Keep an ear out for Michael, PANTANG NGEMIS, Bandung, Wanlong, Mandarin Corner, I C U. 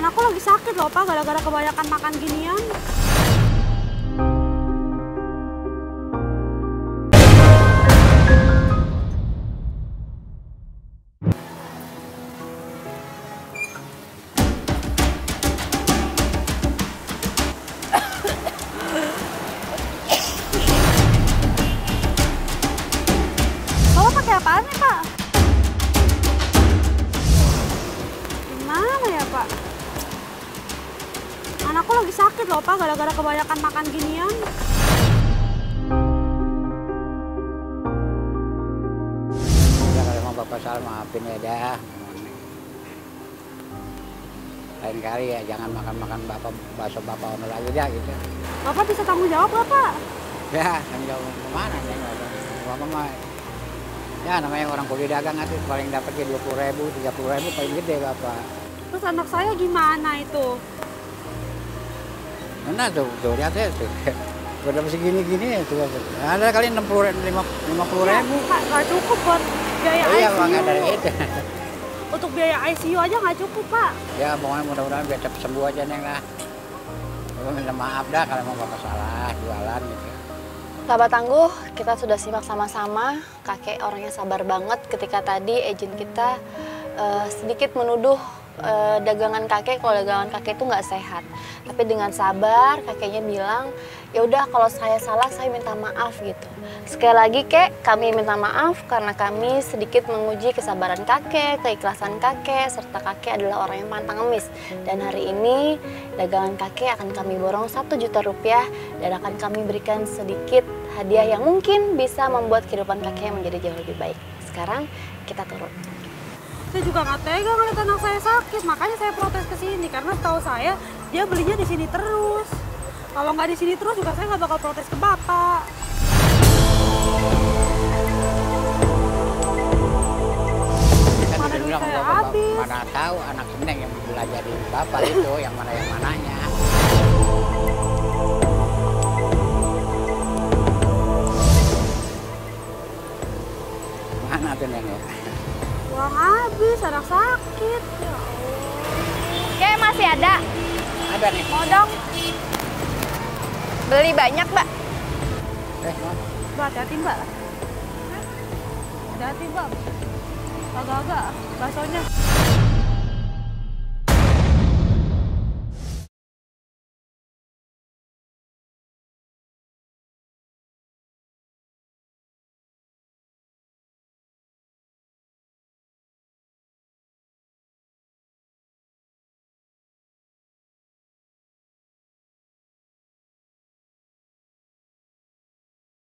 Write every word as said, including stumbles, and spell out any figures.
Anakku lagi sakit loh, Pak, gara-gara kebanyakan makan ginian. Apaan nih, Pak? Gimana ya, Pak? Anakku lagi sakit loh, Pak, gara-gara kebanyakan makan ginian. Ya kalau mau Bapak salah maafin ya dah. Lain kali ya jangan makan-makan Bapak bakso Bapak ono lagi dah gitu. Bapak bisa tanggung jawab nggak, Pak? Ya, tanggung jawab kemana ya? Bapak mah ya namanya orang kulit dagang itu paling dapatnya dua puluh ribu, tiga puluh ribu paling gede Bapak. Terus anak saya gimana itu? Mana tuh, tuh lihat ya tuh. Udah segini-gini tuh. Ada kali enam puluh ribu, lima puluh ribu. Pak, nggak cukup buat biaya I C U. Iya, nggak dari itu. Untuk biaya I C U aja nggak cukup, Pak. Ya, pokoknya mudah-mudahan biar cepat sembuh aja, Neng lah. Bapak minta maaf dah kalau mau Bapak salah jualan gitu. Sahabat tangguh, kita sudah simak sama-sama, kakek orangnya sabar banget ketika tadi agent kita uh, sedikit menuduh uh, dagangan kakek kalau dagangan kakek itu nggak sehat. Tapi dengan sabar kakeknya bilang, ya udah kalau saya salah saya minta maaf gitu. Sekali lagi kek, kami minta maaf karena kami sedikit menguji kesabaran kakek, keikhlasan kakek, serta kakek adalah orang yang pantang ngemis. Dan hari ini dagangan kakek akan kami borong satu juta rupiah dan akan kami berikan sedikit hadiah yang mungkin bisa membuat kehidupan kakek menjadi jauh lebih baik. Sekarang kita turun. Saya juga nggak tega ngeliat anak saya sakit, makanya saya protes ke sini karena tahu saya dia belinya di sini terus. Kalau nggak di sini terus juga saya nggak bakal protes ke Bapak. Mana dulu saya habis. Mana tahu anak Seneng yang belajar di Bapak itu, yang mana yang mananya. Mana tuh Neng ya? Uang habis, anak sakit. Oke, masih ada? Ada nih. Mau dong? Beli banyak, Mbak. Eh, Mbak, hati-hati, Mbak. Hati-hati, Mbak. Agak-agak, baksonya.